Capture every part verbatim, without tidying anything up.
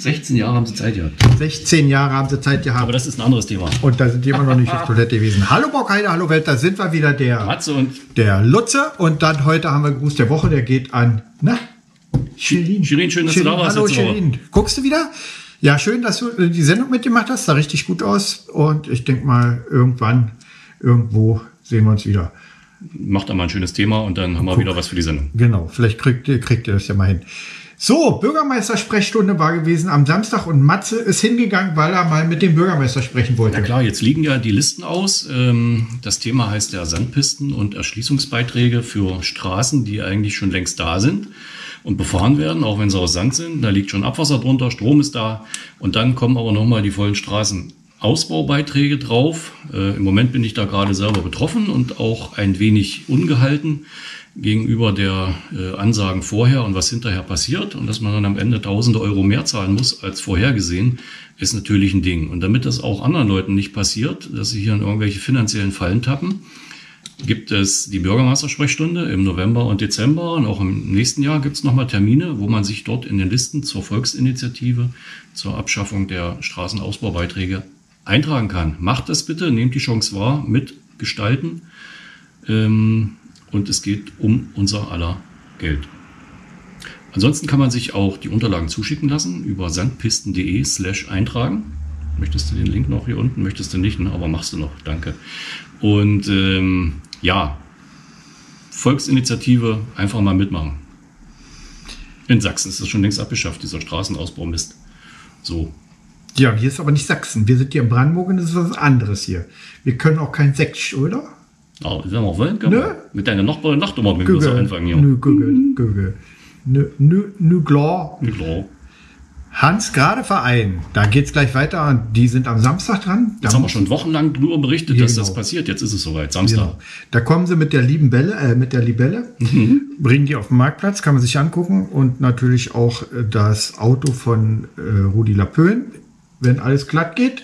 sechzehn Jahre haben sie Zeit gehabt. sechzehn Jahre haben sie Zeit gehabt. Aber das ist ein anderes Thema. Und da sind die immer noch nicht auf Toilette gewesen. Hallo Borkheide, hallo Welt, da sind wir wieder, der Matze und der Lutze. Und dann heute haben wir einen Gruß der Woche, der geht an, na, Schirin. Schirin, schön, dass Schirin, du da warst. Hallo Schirin, guckst du wieder? Ja, schön, dass du die Sendung mitgemacht hast, sah richtig gut aus. Und ich denke mal, irgendwann, irgendwo sehen wir uns wieder. Macht einmal ein schönes Thema und dann haben wir Guck. wieder was für die Sendung. Genau, vielleicht kriegt ihr, kriegt ihr das ja mal hin. So, Bürgermeistersprechstunde war gewesen am Samstag und Matze ist hingegangen, weil er mal mit dem Bürgermeister sprechen wollte. Na klar, jetzt liegen ja die Listen aus. Das Thema heißt ja Sandpisten und Erschließungsbeiträge für Straßen, die eigentlich schon längst da sind und befahren werden, auch wenn sie aus Sand sind. Da liegt schon Abwasser drunter, Strom ist da und dann kommen aber nochmal die vollen Straßen. Ausbaubeiträge drauf. Äh, Im Moment bin ich da gerade selber betroffen und auch ein wenig ungehalten gegenüber der äh, Ansagen vorher und was hinterher passiert. Und dass man dann am Ende tausende Euro mehr zahlen muss als vorhergesehen, ist natürlich ein Ding. Und damit das auch anderen Leuten nicht passiert, dass sie hier in irgendwelche finanziellen Fallen tappen, gibt es die Bürgermeistersprechstunde im November und Dezember und auch im nächsten Jahr gibt es nochmal Termine, wo man sich dort in den Listen zur Volksinitiative, zur Abschaffung der Straßenausbaubeiträge eintragen kann. Macht das bitte, nehmt die Chance wahr, mitgestalten. Ähm, und es geht um unser aller Geld. Ansonsten kann man sich auch die Unterlagen zuschicken lassen über sandpisten.de slash eintragen. Möchtest du den Link noch hier unten? Möchtest du nicht, ne? Aber machst du noch. Danke. Und ähm, ja, Volksinitiative, einfach mal mitmachen. In Sachsen ist das schon längst abgeschafft, dieser Straßenausbaumist. So. Ja, hier ist aber nicht Sachsen. Wir sind hier in Brandenburg und das ist was anderes hier. Wir können auch kein Sächsisch, oder? Oh, wenn wir auch wollen, können wir mit deiner Nachbarin Nachtnummer mit uns anfangen. Ja. Nö, Google, Google. Nö, nö, nö, klar. Nö, klar. Hans-Grade-Verein, da geht es gleich weiter. Die sind am Samstag dran. Jetzt da haben wir schon wochenlang drüber berichtet, ja, dass genau. das passiert. Jetzt ist es soweit, Samstag. Genau. Da kommen sie mit der lieben Bälle, äh, mit der Libelle, mhm. bringen die auf den Marktplatz, kann man sich angucken. Und natürlich auch das Auto von äh, Rudi Lapön, wenn alles glatt geht.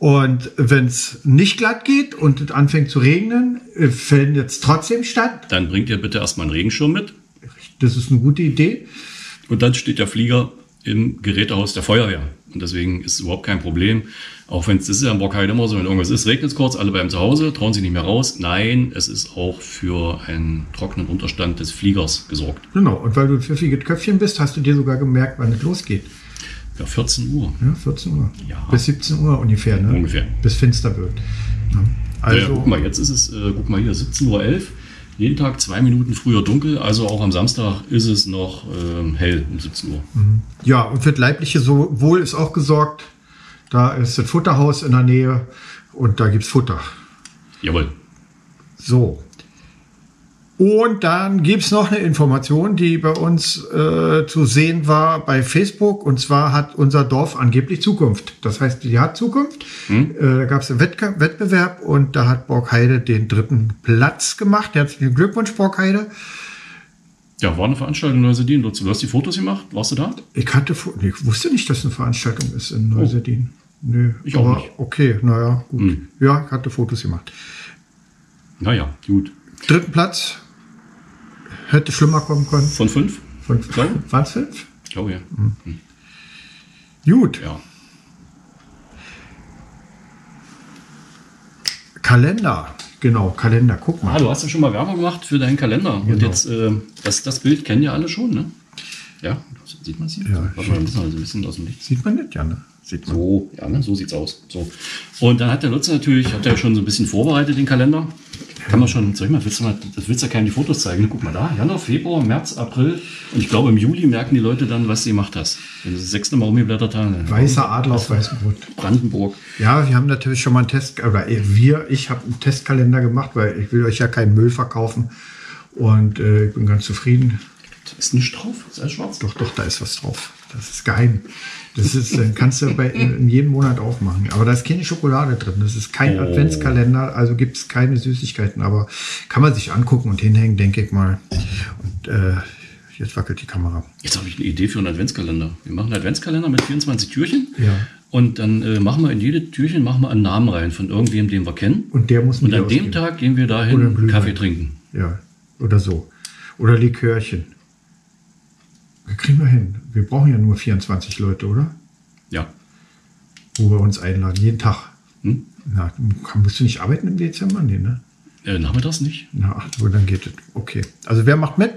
Und wenn es nicht glatt geht und es anfängt zu regnen, fällt jetzt trotzdem statt. Dann bringt ihr bitte erstmal einen Regenschirm mit. Das ist eine gute Idee. Und dann steht der Flieger im Gerätehaus der Feuerwehr. Und deswegen ist es überhaupt kein Problem. Auch wenn es, das ist ja in Borkheide immer so, wenn irgendwas ist, regnet es kurz, alle bleiben zu Hause, trauen sich nicht mehr raus. Nein, es ist auch für einen trockenen Unterstand des Fliegers gesorgt. Genau, und weil du ein pfiffiges Köpfchen bist, hast du dir sogar gemerkt, wann es losgeht. Ja, vierzehn Uhr. Ja, vierzehn Uhr. Ja. Bis siebzehn Uhr ungefähr, ne? Ungefähr. Bis finster wird. Ja. Also, ja, guck mal, jetzt ist es, äh, guck mal hier, siebzehn Uhr elf. Jeden Tag zwei Minuten früher dunkel, also auch am Samstag ist es noch ähm, hell um siebzehn Uhr. Ja, und für das leibliche Wohl ist auch gesorgt. Da ist das Futterhaus in der Nähe und da gibt es Futter. Jawohl. So. Und dann gibt es noch eine Information, die bei uns äh, zu sehen war bei Facebook. Und zwar hat unser Dorf angeblich Zukunft. Das heißt, die hat Zukunft. Hm? Äh, da gab es einen Wettk- Wettbewerb und da hat Borkheide den dritten Platz gemacht. Herzlichen Glückwunsch, Borkheide. Ja, war eine Veranstaltung in Neuseddin. Du hast die Fotos gemacht? Warst du da? Ich, hatte, ich wusste nicht, dass eine Veranstaltung ist in Neuseddin. Oh. Nö, ich aber, auch nicht. Okay, naja, gut. Hm. Ja, ich hatte Fotos gemacht. Naja, gut. Dritten Platz. Hätte schlimmer kommen können. Von fünf? Von fünf. Waren es fünf? Ich glaube, ja. Mhm. Gut. Ja. Kalender. Genau, Kalender. Guck mal. Ah, du hast ja schon mal Werbung gemacht für deinen Kalender. Genau. Und jetzt, äh, das, das Bild kennen ja alle schon, ne? Ja, sieht man es hier? Ja. Warte mal, also ein bisschen aus dem Licht. Sieht man nicht, ja, ne? Sieht man. So, ja, ne? So sieht es aus. So. Und dann hat der Lutze natürlich, hat er schon so ein bisschen vorbereitet, den Kalender. Kann man schon, sag ich mal, willst du mal, das willst ja keinem die Fotos zeigen. Guck mal da, Januar, Februar, März, April. Und ich glaube, im Juli merken die Leute dann, was du gemacht hast. Wenn sie das sechste Mal umgeblättert haben. Weißer Adler auf weißem Grund. Brandenburg. Ja, wir haben natürlich schon mal einen Test, oder wir, ich habe einen Testkalender gemacht, weil ich will euch ja keinen Müll verkaufen. Und äh, ich bin ganz zufrieden. Da ist nichts drauf, ist alles schwarz. Doch, doch, da ist was drauf. Das ist geheim. Das ist, dann kannst du bei, in jedem Monat aufmachen. Aber da ist keine Schokolade drin. Das ist kein oh. Adventskalender, also gibt es keine Süßigkeiten. Aber kann man sich angucken und hinhängen, denke ich mal. Und äh, jetzt wackelt die Kamera. Jetzt habe ich eine Idee für einen Adventskalender. Wir machen einen Adventskalender mit vierundzwanzig Türchen. Ja. Und dann äh, machen wir in jedes Türchen machen wir einen Namen rein von irgendwem, den wir kennen. Und der muss Und an ausgeben. Dem Tag gehen wir dahin Kaffee trinken. Ja, oder so. Oder Likörchen. Kriegen wir hin. Wir brauchen ja nur vierundzwanzig Leute, oder? Ja. Wo wir uns einladen, jeden Tag. Hm? Na, musst du nicht arbeiten im Dezember? Nee, ne? Äh, nachmittags nicht. Na, ach, dann geht es. Okay. Also wer macht mit?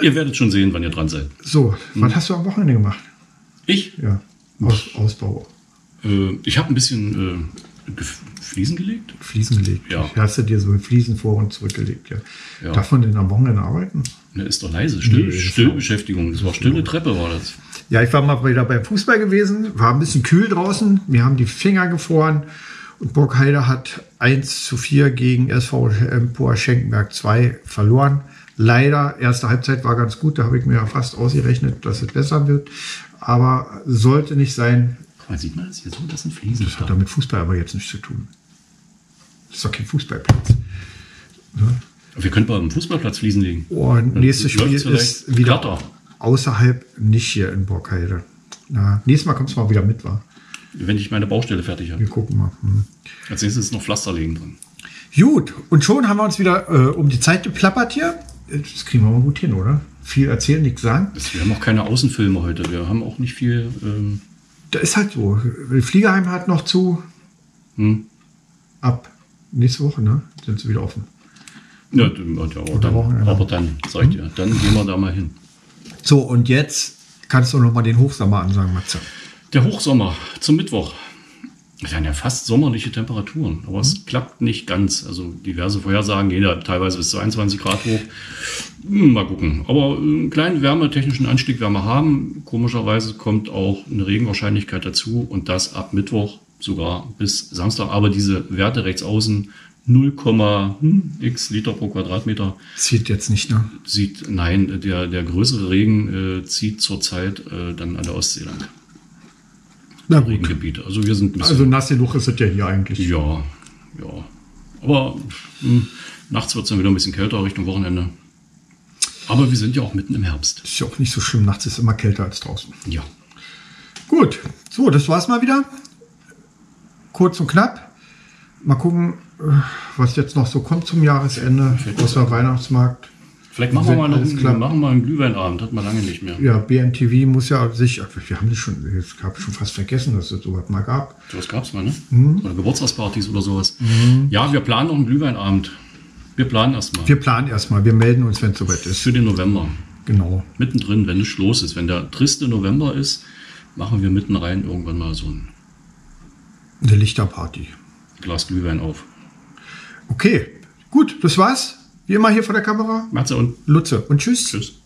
Ihr werdet schon sehen, wann ihr dran seid. So, hm? Was hast du am Wochenende gemacht? Ich? Ja, Aus, Ausbau. Äh, ich habe ein bisschen äh, Fliesen gelegt. Fliesen gelegt, ja. Hast du dir so Fliesen vor und zurückgelegt, ja. ja. Darf man denn am Wochenende arbeiten? Ne, ist doch leise, Still, nee, Stillbeschäftigung. Das war stille Treppe, war das. Ja, ich war mal wieder beim Fußball gewesen, war ein bisschen kühl draußen, mir haben die Finger gefroren und Borkheide hat eins zu vier gegen S V Empor Schenkenberg zwei verloren. Leider, erste Halbzeit war ganz gut, da habe ich mir ja fast ausgerechnet, dass es besser wird, aber sollte nicht sein. Man sieht man das hier so, das sind Fliesen. Das hat damit Fußball aber jetzt nichts zu tun. Das ist doch kein Fußballplatz. Ne? Wir könnten mal am Fußballplatz Fliesen legen. Oh, nächstes Spiel ist wieder Klatter. Außerhalb, nicht hier in Borkheide. Na, nächstes Mal kommst du mal wieder mit, wa? Wenn ich meine Baustelle fertig habe. Wir gucken mal. Hm. Als nächstes ist noch Pflaster legen drin. Gut, und schon haben wir uns wieder äh, um die Zeit geplappert hier. Das kriegen wir mal gut hin, oder? Viel erzählen, nichts sagen. Wir haben auch keine Außenfilme heute. Wir haben auch nicht viel... Ähm Das ist halt so. Fliegerheim hat noch zu. Hm. Ab nächste Woche, ne? Sind sie wieder offen. Ja, aber dann, aber dann, sag ich dir, dann gehen wir da mal hin. So, und jetzt kannst du noch mal den Hochsommer ansagen, Matze. Der Hochsommer zum Mittwoch. Das sind ja fast sommerliche Temperaturen, aber es hm. klappt nicht ganz. Also diverse Vorhersagen gehen da teilweise bis zu einundzwanzig Grad hoch. Mal gucken. Aber einen kleinen wärmetechnischen Anstieg werden wir haben. Komischerweise kommt auch eine Regenwahrscheinlichkeit dazu und das ab Mittwoch sogar bis Samstag. Aber diese Werte rechts außen, null Komma x Liter pro Quadratmeter. Zieht jetzt nicht, ne? Sieht, nein, der, der größere Regen äh, zieht zurzeit äh, dann an der Ostsee lang. Na gut. Regengebiete. Also wir sind ein bisschen. Also nass genug ist es ja hier eigentlich. Ja, ja. Aber mh, nachts wird es dann wieder ein bisschen kälter Richtung Wochenende. Aber wir sind ja auch mitten im Herbst. Ist ja auch nicht so schlimm. Nachts ist immer kälter als draußen. Ja. Gut. So, das war's mal wieder. Kurz und knapp. Mal gucken, was jetzt noch so kommt zum Jahresende. Außer Weihnachtsmarkt. Vielleicht machen wir mal einen, machen wir einen Glühweinabend, hat man lange nicht mehr. Ja, B N T V muss ja sich, wir haben das schon, ich habe schon fast vergessen, dass es sowas mal gab. Sowas gab es mal, ne? Mhm. Oder Geburtstagspartys oder sowas. Mhm. Ja, wir planen noch einen Glühweinabend. Wir planen erstmal. Wir planen erstmal, wir melden uns, wenn es soweit ist. Für den November. Genau. Mittendrin, wenn es los ist. Wenn der triste November ist, machen wir mitten rein irgendwann mal so ein, eine Lichterparty. Glas Glühwein auf. Okay, gut, das war's. Wie immer hier vor der Kamera. Matze und Lutze. Und tschüss. Tschüss.